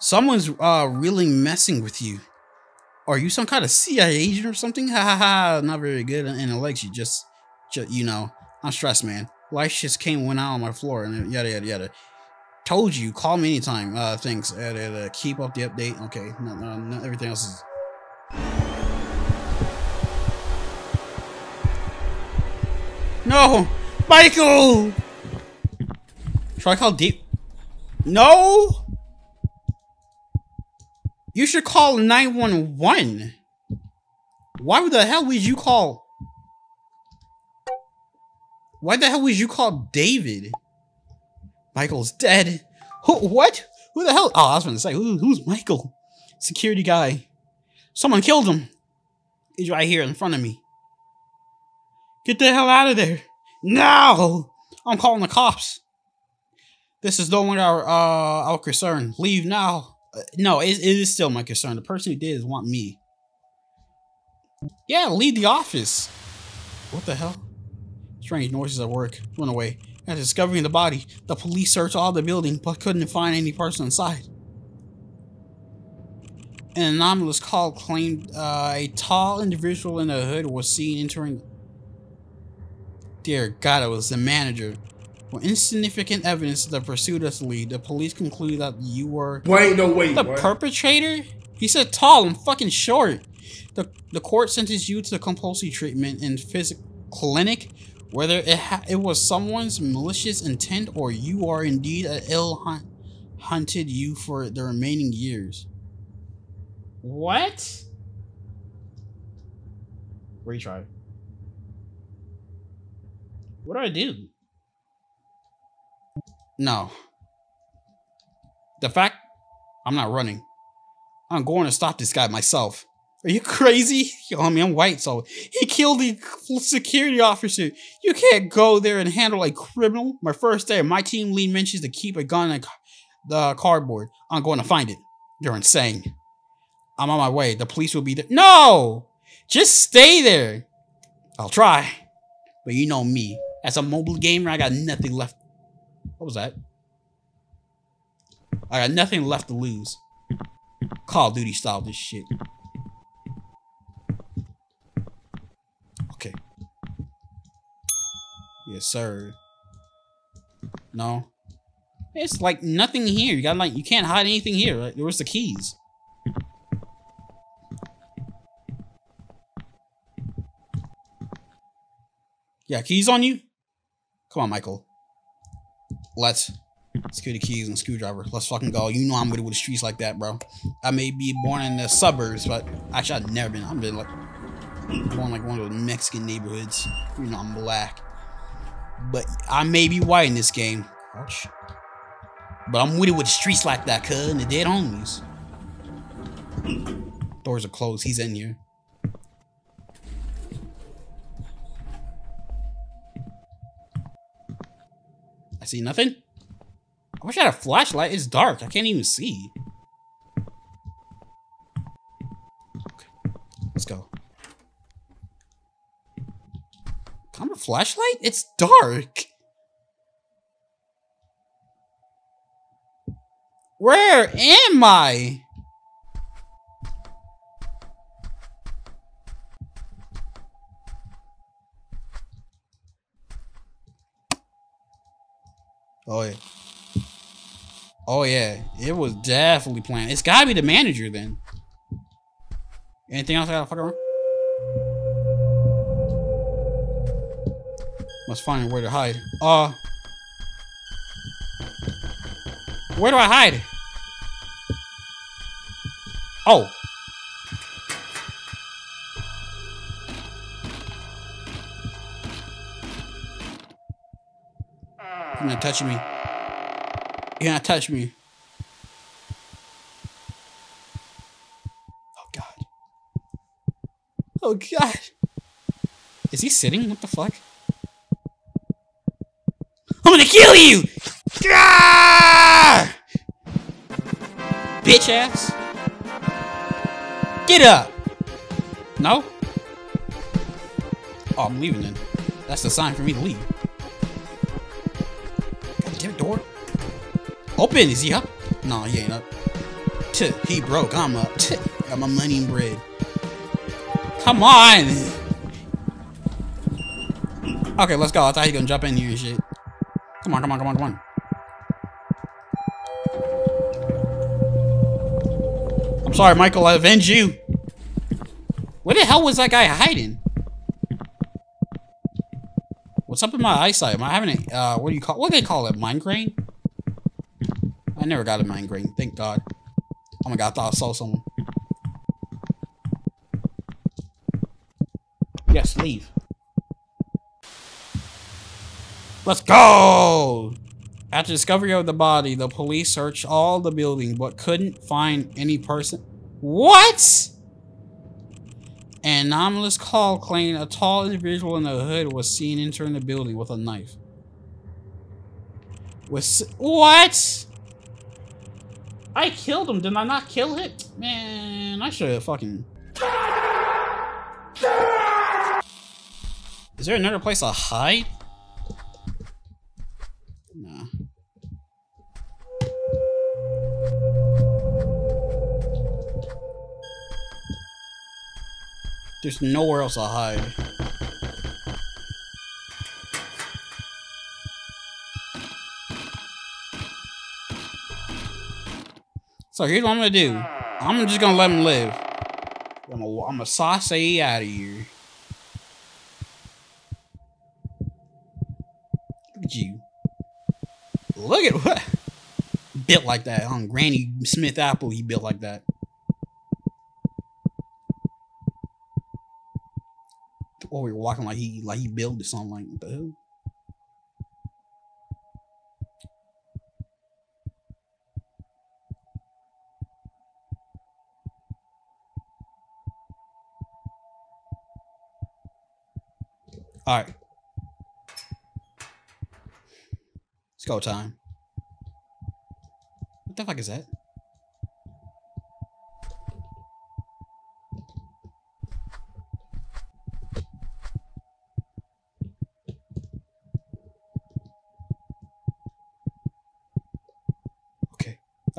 Someone's really messing with you. Are you some kind of CIA agent or something? Ha ha ha, not very good in analytics. You just, you know, I'm stressed, man. Life just went out on my floor and yada, yada, yada. Told you, call me anytime. Thanks. Keep up the update. Okay, no, everything else is... No! Michael! Should I call D? No! You should call 911. Why the hell would you call? Why the hell would you call David? Michael's dead. Who? What? Who the hell? Oh, I was gonna say, who's Michael? Security guy. Someone killed him. He's right here in front of me. Get the hell out of there. No! I'm calling the cops. This is no longer our concern. Leave now. No, it is still my concern. The person who did is want me. Yeah, leave the office. What the hell? Strange noises at work. Run away. After discovering the body, the police searched all the building but couldn't find any person inside. An anomalous call claimed a tall individual in a hood was seen entering. Dear God, it was the manager. With insignificant evidence that pursued us lead, the police concluded that you were the perpetrator? He said tall and fucking short. The court sentenced you to compulsory treatment in physical clinic. Whether it was someone's malicious intent or you are indeed an ill hunted you for the remaining years. What? Retry. What do I do? No. The fact I'm not running. I'm going to stop this guy myself. Are you crazy? I mean, I'm white, so he killed the security officer. You can't go there and handle a criminal. My first day, my team lead mentions to keep a gun in the cardboard. I'm going to find it. You're insane. I'm on my way. The police will be there. No! Just stay there. I'll try. But you know me. As a mobile gamer, I got nothing left. What was that? I got nothing left to lose. Call of Duty style this shit. Okay. Yes, sir. No. It's like nothing here. You got like you can't hide anything here, right? Where's the keys? Yeah, keys on you? Come on, Michael. Let's get the keys and screwdriver. Let's fucking go. You know I'm good with the streets like that, bro. I may be born in the suburbs, but actually I've never been. I've been like born like one of those Mexican neighborhoods. You know I'm black, but I may be white in this game. Ouch. But I'm with it with the streets like that, cuz, and the dead homies. Doors are closed. He's in here. See nothing? I wish I had a flashlight. It's dark. I can't even see. Okay. Let's go. Come on, flashlight? It's dark. Where am I? Oh yeah. Oh yeah. It was definitely planned. It's gotta be the manager then. Anything else I gotta fuck around? Must find where to hide. Where do I hide? Oh. You're not touching me. You're not touching me. Oh God. Oh God. Is he sitting? What the fuck? I'm gonna kill you! Ah! Bitch ass. Get up. No? Oh, I'm leaving then. That's the sign for me to leave. Door open. Is he up? No, he ain't up. Tuh, he broke. I'm up. Tuh, got my money and bread. Come on. Okay, let's go. I thought he was gonna jump in here and shit. Come on, come on, come on, come on. I'm sorry, Michael. I avenge you. Where the hell was that guy hiding? What's up with my eyesight? Am I having a, what do they call it? Migraine? I never got a migraine, thank God. Oh my God, I thought I saw someone. Yes, leave. Let's go! After discovery of the body, the police searched all the building, but couldn't find any person. What? An anonymous call claimed a tall individual in the hood was seen entering the building with a knife. What? I killed him. Did I not kill him? Man, I should have fucking... Is there another place to hide? Nah. There's nowhere else to hide. So here's what I'm gonna do. I'm just gonna let him live. I'm gonna sauce out of here. Look at you. Look at what built like that on Granny Smith Apple. He built like that. Or we were walking like he built it, something like what the hell? All right, it's go time. What the fuck is that?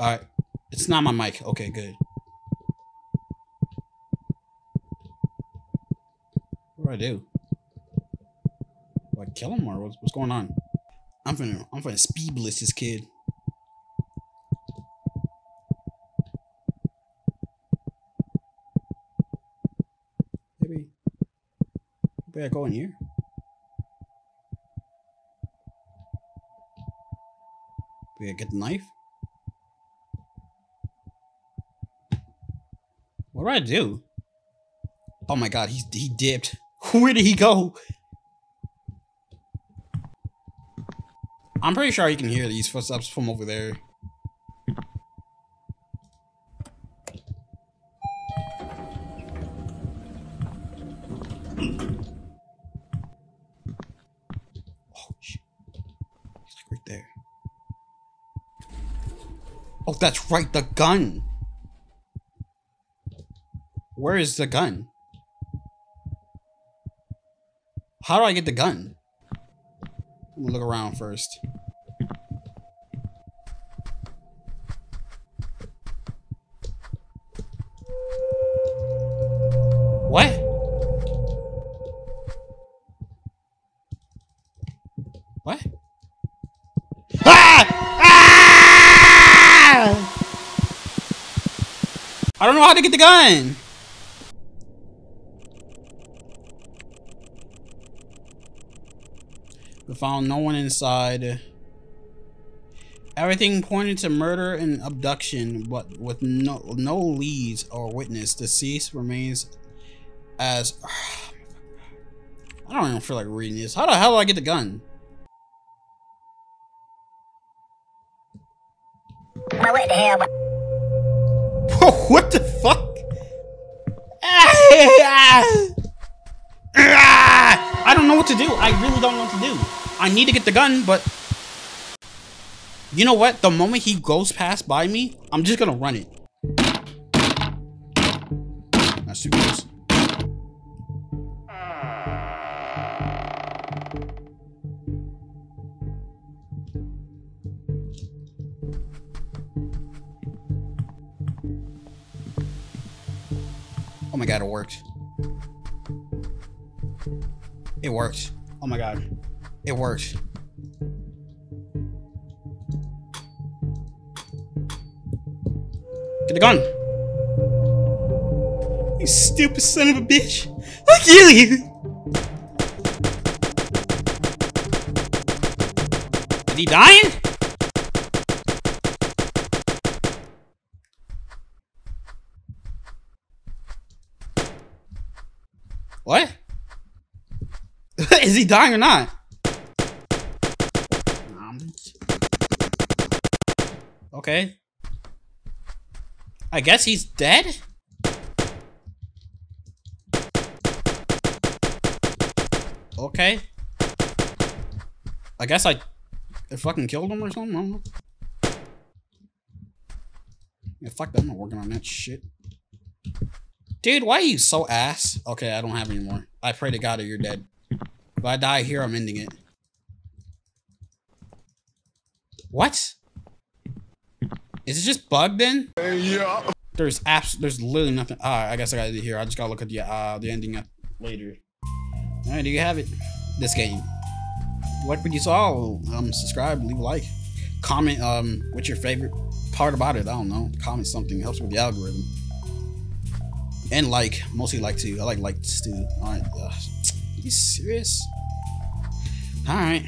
All right, it's not my mic. Okay, good. What do I do? Do I kill him or what's going on? I'm finna speed blitz this kid. Maybe I go in here. Maybe I get the knife. What do I do? Oh my God, he dipped. Where did he go? I'm pretty sure you can hear these footsteps from over there. Oh shit. He's like right there. Oh, that's right, the gun. Where is the gun? How do I get the gun? I'm gonna look around first. What? What? Ah! Ah! I don't know how to get the gun. Found no one inside. Everything pointed to murder and abduction, but with no leads or witness. Deceased remains as... I don't even feel like reading this. How the hell do I get the gun? What the hell? What the fuck? I don't know what to do. I really don't know what to do. I need to get the gun, but you know what? The moment he goes past by me, I'm just gonna run it. That's too close. Oh my God, it worked. It worked. Oh my God. It worked. Get the gun. You stupid son of a bitch. I'll kill you. he dying? What? Is he dying or not? Okay. I guess he's dead? Okay. I guess I fucking killed him or something? I don't know. Yeah, fuck that. I'm not working on that shit. Dude, why are you so ass? Okay, I don't have any more. I pray to God that you're dead. If I die here, I'm ending it. What? Is it just bugged in? Yeah. There's literally nothing. Alright, I guess I gotta do here. I just gotta look at the ending up later. Alright, do you have it? This game. What would you saw? Subscribe, leave a like. Comment what's your favorite part about it? I don't know. Comment something. Helps with the algorithm. And like, mostly like too. I like likes too. Alright, are you serious? Alright.